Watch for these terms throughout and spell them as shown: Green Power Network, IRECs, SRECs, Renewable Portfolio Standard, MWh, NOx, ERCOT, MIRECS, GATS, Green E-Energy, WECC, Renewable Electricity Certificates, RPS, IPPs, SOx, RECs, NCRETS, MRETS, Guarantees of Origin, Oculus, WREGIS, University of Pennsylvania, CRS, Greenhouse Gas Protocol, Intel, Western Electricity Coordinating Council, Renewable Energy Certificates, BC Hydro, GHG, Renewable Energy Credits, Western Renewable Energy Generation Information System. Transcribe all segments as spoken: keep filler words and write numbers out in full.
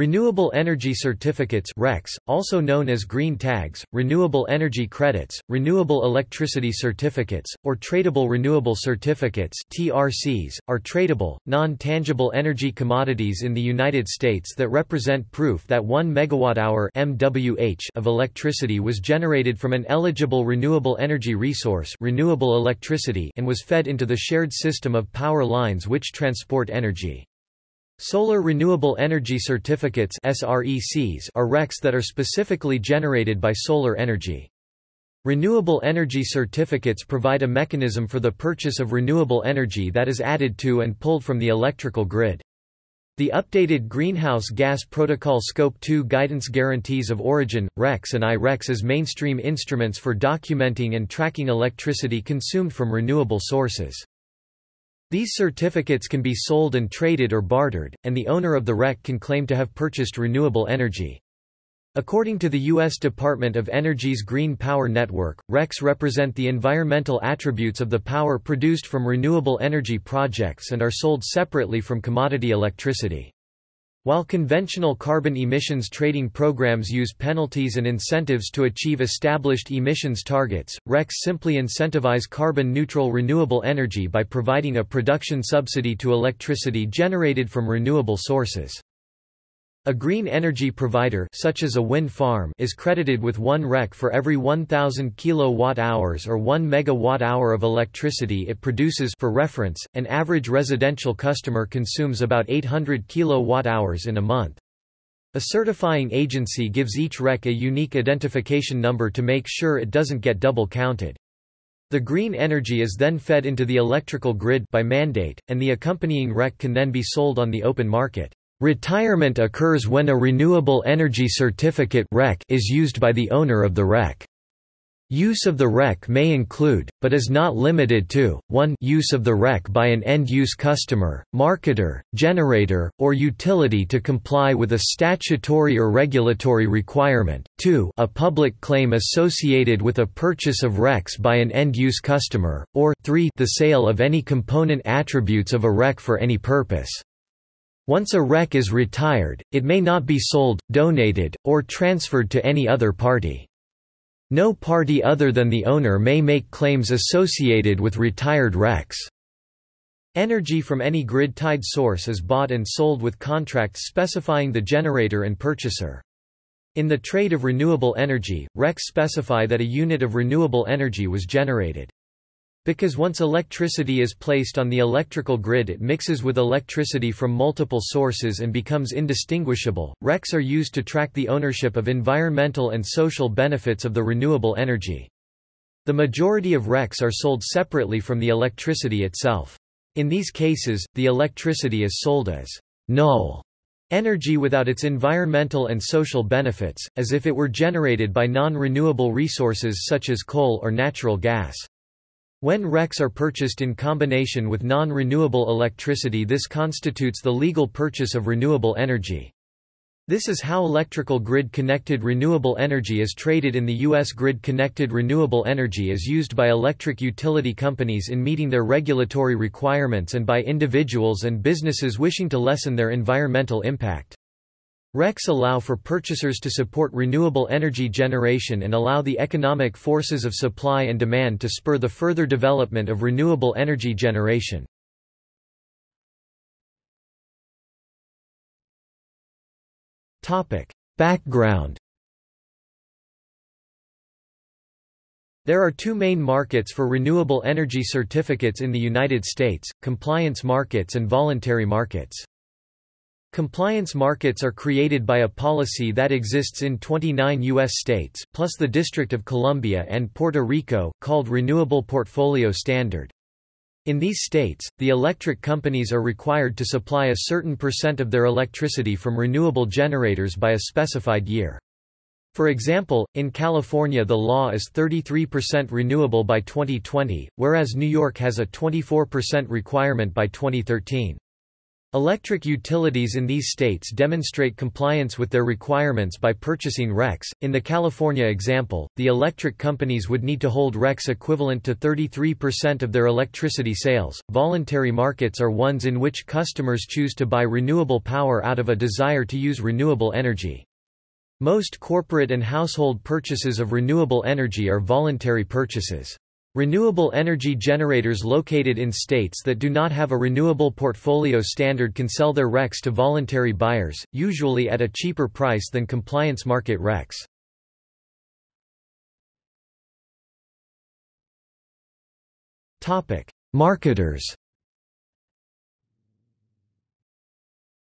Renewable Energy Certificates (R E Cs), also known as Green Tags, Renewable Energy Credits, Renewable Electricity Certificates, or Tradable Renewable Certificates (T R Cs), are tradable, non-tangible energy commodities in the United States that represent proof that one megawatt hour (M W H) of electricity was generated from an eligible renewable energy resource (renewable electricity) and was fed into the shared system of power lines which transport energy. Solar Renewable Energy Certificates (S R E Cs) are R E Cs that are specifically generated by solar energy. Renewable Energy Certificates provide a mechanism for the purchase of renewable energy that is added to and pulled from the electrical grid. The updated Greenhouse Gas Protocol Scope two Guidance Guarantees of Origin, R E Cs and I R E Cs as mainstream instruments for documenting and tracking electricity consumed from renewable sources. These certificates can be sold and traded or bartered, and the owner of the R E C can claim to have purchased renewable energy. According to the U S Department of Energy's Green Power Network, R E Cs represent the environmental attributes of the power produced from renewable energy projects and are sold separately from commodity electricity. While conventional carbon emissions trading programs use penalties and incentives to achieve established emissions targets, R E Cs simply incentivize carbon-neutral renewable energy by providing a production subsidy to electricity generated from renewable sources. A green energy provider, such as a wind farm, is credited with one R E C for every one thousand kilowatt hours or one megawatt hour of electricity it produces. For reference, an average residential customer consumes about eight hundred kilowatt hours in a month. A certifying agency gives each R E C a unique identification number to make sure it doesn't get double counted. The green energy is then fed into the electrical grid by mandate, and the accompanying R E C can then be sold on the open market. Retirement occurs when a renewable energy certificate (R E C) is used by the owner of the R E C. Use of the R E C may include, but is not limited to, one use of the R E C by an end-use customer, marketer, generator, or utility to comply with a statutory or regulatory requirement, two a public claim associated with a purchase of R E Cs by an end-use customer, or three the sale of any component attributes of a R E C for any purpose. Once a R E C is retired, it may not be sold, donated, or transferred to any other party. No party other than the owner may make claims associated with retired R E Cs. Energy from any grid-tied source is bought and sold with contracts specifying the generator and purchaser. In the trade of renewable energy, R E Cs specify that a unit of renewable energy was generated. Because once electricity is placed on the electrical grid, it mixes with electricity from multiple sources and becomes indistinguishable. R E Cs are used to track the ownership of environmental and social benefits of the renewable energy. The majority of R E Cs are sold separately from the electricity itself. In these cases, the electricity is sold as null energy without its environmental and social benefits, as if it were generated by non-renewable resources such as coal or natural gas. When R E Cs are purchased in combination with non-renewable electricity, this constitutes the legal purchase of renewable energy. This is how electrical grid-connected renewable energy is traded in the U S Grid-connected renewable energy is used by electric utility companies in meeting their regulatory requirements and by individuals and businesses wishing to lessen their environmental impact. R E Cs allow for purchasers to support renewable energy generation and allow the economic forces of supply and demand to spur the further development of renewable energy generation. Topic: Background. There are two main markets for renewable energy certificates in the United States: compliance markets and voluntary markets. Compliance markets are created by a policy that exists in twenty-nine U S states, plus the District of Columbia and Puerto Rico, called Renewable Portfolio Standard. In these states, the electric companies are required to supply a certain percent of their electricity from renewable generators by a specified year. For example, in California the law is thirty-three percent renewable by twenty twenty, whereas New York has a twenty-four percent requirement by twenty thirteen. Electric utilities in these states demonstrate compliance with their requirements by purchasing R E Cs. In the California example, the electric companies would need to hold R E Cs equivalent to thirty-three percent of their electricity sales. Voluntary markets are ones in which customers choose to buy renewable power out of a desire to use renewable energy. Most corporate and household purchases of renewable energy are voluntary purchases. Renewable energy generators located in states that do not have a Renewable Portfolio Standard can sell their R E Cs to voluntary buyers, usually at a cheaper price than compliance market R E Cs. Topic: Marketers.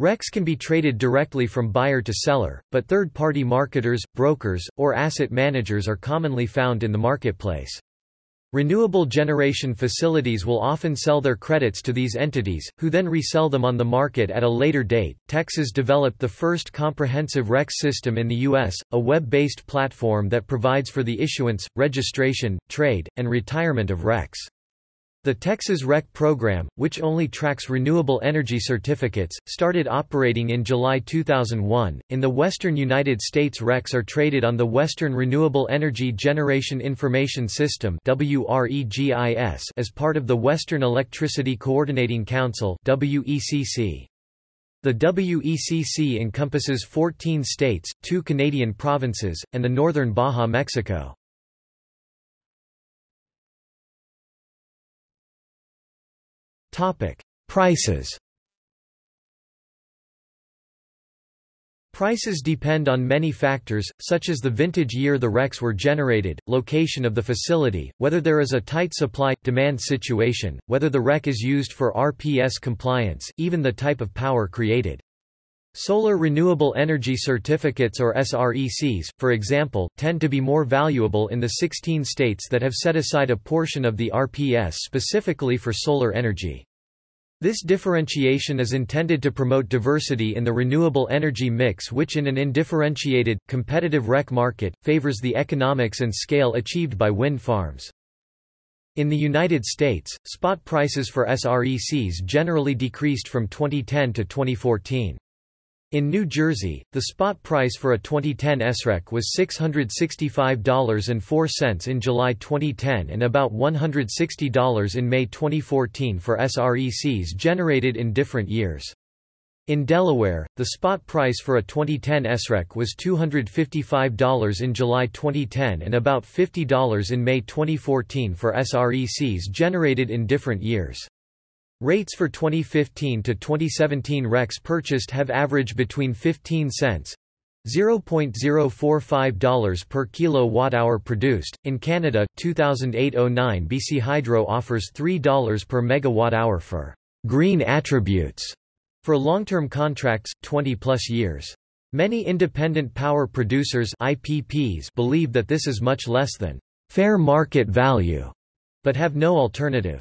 R E Cs can be traded directly from buyer to seller, but third-party marketers, brokers, or asset managers are commonly found in the marketplace. Renewable generation facilities will often sell their credits to these entities, who then resell them on the market at a later date. Texas developed the first comprehensive R E C system in the U S, a web-based platform that provides for the issuance, registration, trade, and retirement of R E Cs. The Texas R E C program, which only tracks renewable energy certificates, started operating in July two thousand one. In the western United States, R E Cs are traded on the Western Renewable Energy Generation Information System (W R E G I S) as part of the Western Electricity Coordinating Council (W E C C). The W E C C encompasses fourteen states, two Canadian provinces, and the northern Baja, Mexico. Topic: Prices. Prices depend on many factors, such as the vintage year the R E Cs were generated, location of the facility, whether there is a tight supply-demand situation, whether the R E C is used for R P S compliance, even the type of power created. Solar Renewable Energy Certificates, or S R E Cs, for example, tend to be more valuable in the sixteen states that have set aside a portion of the R P S specifically for solar energy. This differentiation is intended to promote diversity in the renewable energy mix, which in an undifferentiated, competitive R E C market, favors the economics and scale achieved by wind farms. In the United States, spot prices for S R E Cs generally decreased from twenty ten to twenty fourteen. In New Jersey, the spot price for a twenty ten S R E C was six hundred sixty-five dollars and four cents in July twenty ten and about one hundred sixty dollars in May twenty fourteen for S R E Cs generated in different years. In Delaware, the spot price for a twenty ten S R E C was two hundred fifty-five dollars in July twenty ten and about fifty dollars in May twenty fourteen for S R E Cs generated in different years. Rates for twenty fifteen to twenty seventeen R E Cs purchased have averaged between fifteen cents, zero point zero four five dollars per kilowatt-hour produced. In Canada, two thousand eight oh nine B C Hydro offers three dollars per megawatt-hour for green attributes for long-term contracts, twenty plus years. Many independent power producers (I P Ps) believe that this is much less than fair market value, but have no alternative.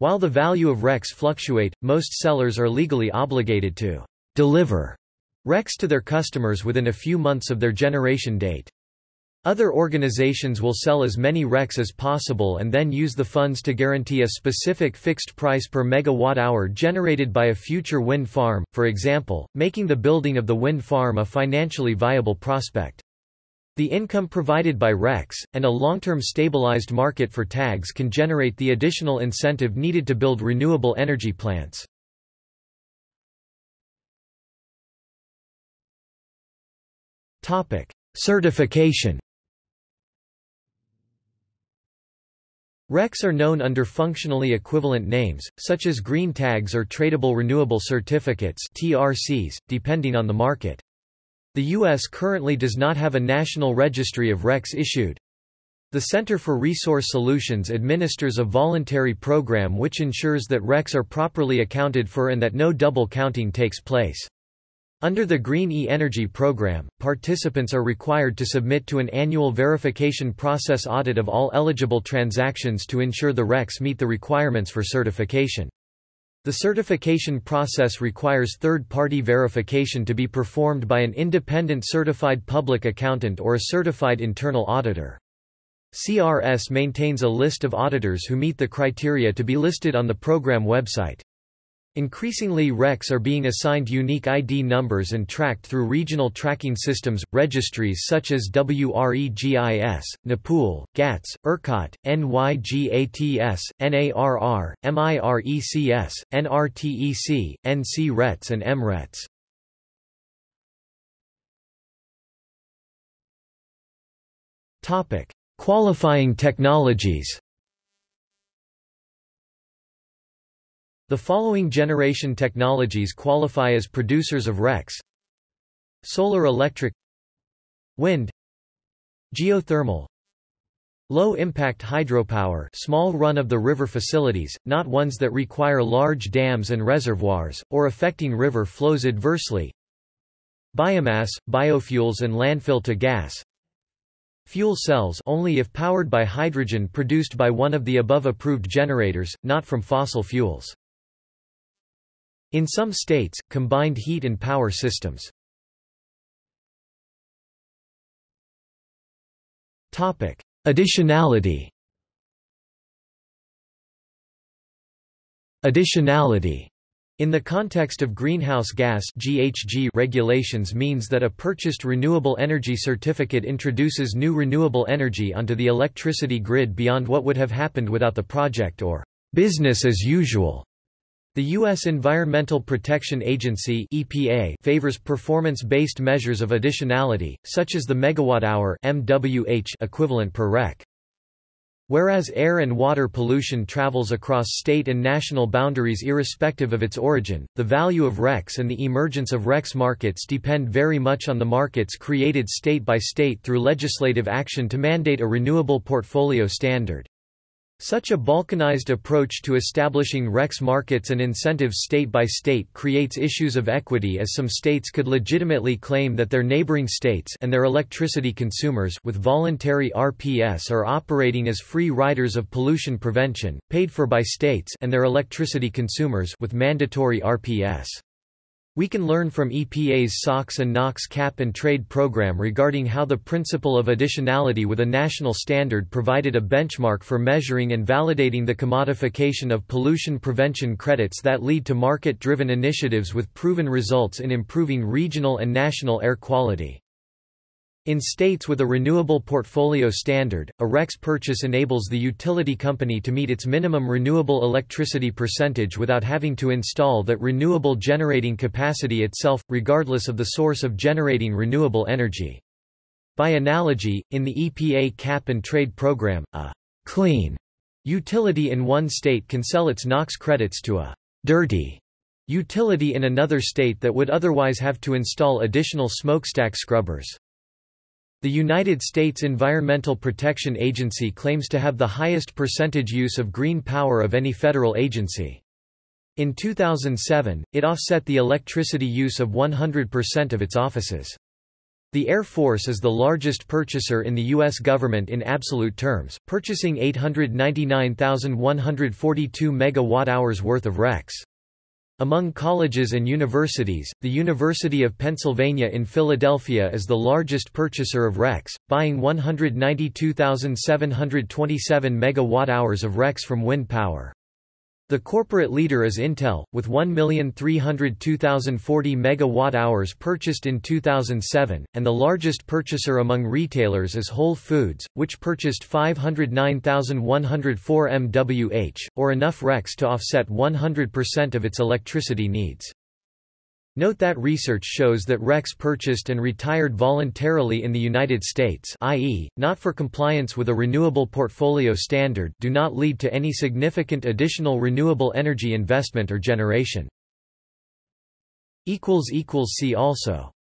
While the value of R E Cs fluctuate, most sellers are legally obligated to deliver R E Cs to their customers within a few months of their generation date. Other organizations will sell as many R E Cs as possible and then use the funds to guarantee a specific fixed price per megawatt-hour generated by a future wind farm, for example, making the building of the wind farm a financially viable prospect. The income provided by R E Cs, and a long-term stabilized market for tags can generate the additional incentive needed to build renewable energy plants. Certification. R E Cs are known under functionally equivalent names, such as green tags or tradable renewable certificates (T R Cs), depending on the market. The U S currently does not have a national registry of R E Cs issued. The Center for Resource Solutions administers a voluntary program which ensures that R E Cs are properly accounted for and that no double counting takes place. Under the Green E-Energy program, participants are required to submit to an annual verification process audit of all eligible transactions to ensure the R E Cs meet the requirements for certification. The certification process requires third-party verification to be performed by an independent certified public accountant or a certified internal auditor. C R S maintains a list of auditors who meet the criteria to be listed on the program website. Increasingly, R E Cs are being assigned unique I D numbers and tracked through regional tracking systems, registries such as W R E G I S, NAPOOL, GATS, ERCOT, N Y GATS, N A R R, M I R E C S, N R T E C, N C R E Ts and M R E Ts. Topic: Qualifying technologies. The following generation technologies qualify as producers of R E Cs: solar electric, wind, geothermal, low impact hydropower, small run of the river facilities, not ones that require large dams and reservoirs or affecting river flows adversely, biomass, biofuels and landfill to gas, fuel cells only if powered by hydrogen produced by one of the above approved generators, not from fossil fuels. In some states, combined heat and power systems. Topic: Additionality. Additionality in the context of greenhouse gas (G H G) regulations means that a purchased renewable energy certificate introduces new renewable energy onto the electricity grid beyond what would have happened without the project or business as usual. The U S Environmental Protection Agency (E P A) favors performance-based measures of additionality, such as the megawatt-hour (M W H) equivalent per R E C. Whereas air and water pollution travels across state and national boundaries irrespective of its origin, the value of R E Cs and the emergence of R E Cs markets depend very much on the markets created state by state through legislative action to mandate a Renewable Portfolio Standard. Such a balkanized approach to establishing R E Cs markets and incentives state by state creates issues of equity, as some states could legitimately claim that their neighboring states and their electricity consumers with voluntary R P S are operating as free riders of pollution prevention, paid for by states and their electricity consumers with mandatory R P S. We can learn from E P A's SOx and NOx cap and trade program regarding how the principle of additionality with a national standard provided a benchmark for measuring and validating the commodification of pollution prevention credits that lead to market-driven initiatives with proven results in improving regional and national air quality. In states with a renewable portfolio standard, a R E Cs purchase enables the utility company to meet its minimum renewable electricity percentage without having to install that renewable generating capacity itself, regardless of the source of generating renewable energy. By analogy, in the E P A cap and trade program, a clean utility in one state can sell its NOx credits to a dirty utility in another state that would otherwise have to install additional smokestack scrubbers. The United States Environmental Protection Agency claims to have the highest percentage use of green power of any federal agency. In two thousand seven, it offset the electricity use of one hundred percent of its offices. The Air Force is the largest purchaser in the U S government in absolute terms, purchasing eight hundred ninety-nine thousand one hundred forty-two megawatt-hours worth of R E Cs. Among colleges and universities, the University of Pennsylvania in Philadelphia is the largest purchaser of R E Cs, buying one hundred ninety-two thousand seven hundred twenty-seven megawatt-hours of R E Cs from wind power. The corporate leader is Intel, with one million three hundred two thousand forty megawatt-hours purchased in two thousand seven, and the largest purchaser among retailers is Whole Foods, which purchased five hundred nine thousand one hundred four M W H, or enough R E Cs to offset one hundred percent of its electricity needs. Note that research shows that R E Cs purchased and retired voluntarily in the United States, that is, not for compliance with a renewable portfolio standard, do not lead to any significant additional renewable energy investment or generation. See also